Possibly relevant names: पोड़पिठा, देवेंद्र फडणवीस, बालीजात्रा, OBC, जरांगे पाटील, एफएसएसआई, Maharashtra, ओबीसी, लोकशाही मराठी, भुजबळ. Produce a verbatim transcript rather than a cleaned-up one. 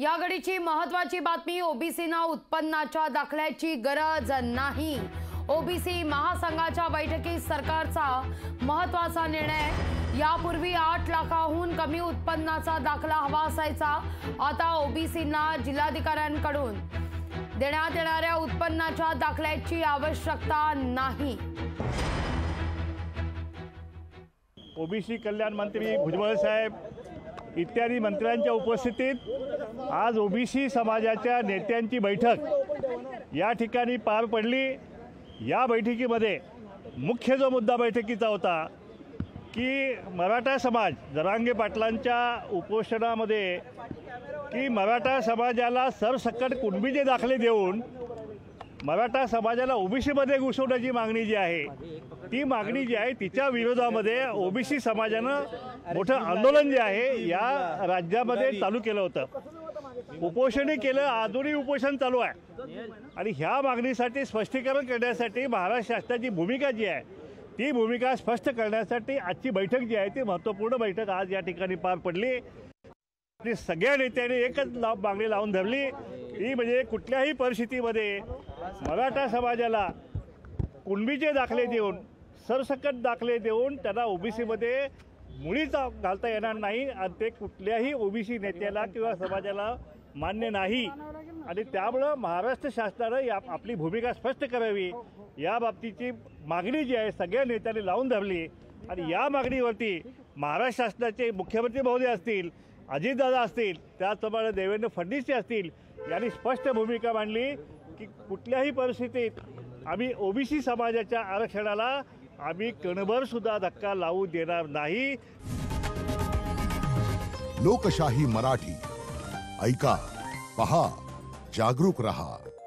या घडीची महत्त्वाची बातमी, ओबीसींना उत्पन्नाच्या दाखल्याची गरज नाही। ओबीसी महासंघाच्या बैठकीत सरकारचा महत्त्वाचा निर्णय। यापूर्वी आठ लाखाहून कमी उत्पन्नाचा दाखला हवा असायचा, आता ओबीसींना जिल्हाधिकाऱ्यांकडून देण्यात येणाऱ्या उत्पन्नाच्या दाखल्याची आवश्यकता नाही। ओबीसी कल्याण मंत्री भुजबळ साहेब इत्यादी मंत्र्यांच्या उपस्थितीत आज ओबीसी समाजाच्या नेत्यांची बैठक या ठिकाणी पार पडली। या बैठकीमध्ये मुख्य जो मुद्दा बैठकीचा होता की मराठा समाज जरांगे पाटलांच्या उपोषणामध्ये की मराठा समाजाला सरसकट कुणबीचे दाखले देऊन मराठा समाजाला ओबीसीमध्ये घुसवण्याची मागणी जी आहे ती मागणी जी आहे तिच्या विरोधामध्ये ओबीसी समाजानं मोठं आंदोलन जे आहे या राज्यामध्ये चालू केलं होतं। उपोषणही केलं, आजही उपोषण चालू आहे आणि ह्या मागणीसाठी स्पष्टीकरण करण्यासाठी महाराष्ट्र शासनाची भूमिका जी आहे ती भूमिका स्पष्ट करण्यासाठी आजची बैठक जी आहे ती महत्त्वपूर्ण बैठक आज या ठिकाणी पार पडली। सगळ्या नेत्यांनी एकच मागणी लावून धरली, ती म्हणजे कुठल्याही परिस्थितीमध्ये मराठा समाजाला कुणबीचे दाखले देऊन सरसकट दाखले देऊन त्यांना ओबीसीमध्ये मुळीच घालता येणार नाही आणि ते कुठल्याही ओबीसी नेत्याला किंवा समाजाला मान्य नाही आणि त्यामुळं महाराष्ट्र शासनानं या आपली भूमिका स्पष्ट करावी या बाबतीची मागणी जी आहे सगळ्या नेत्यांनी लावून धरली आणि या मागणीवरती महाराष्ट्र शासनाचे मुख्यमंत्री महोदय असतील, अजित दादा असतील, त्याचप्रमाणे देवेंद्र फडणवीस असतील, यांनी स्पष्ट भूमिका मांडली की कुठल्याही परिस्थितीत आम्ही ओबीसी समाजाच्या आरक्षणाला आम्ही कणभर सुद्धा धक्का लावू देणार नाही। लोकशाही मराठी ऐका, पहा, जागरूक रहा।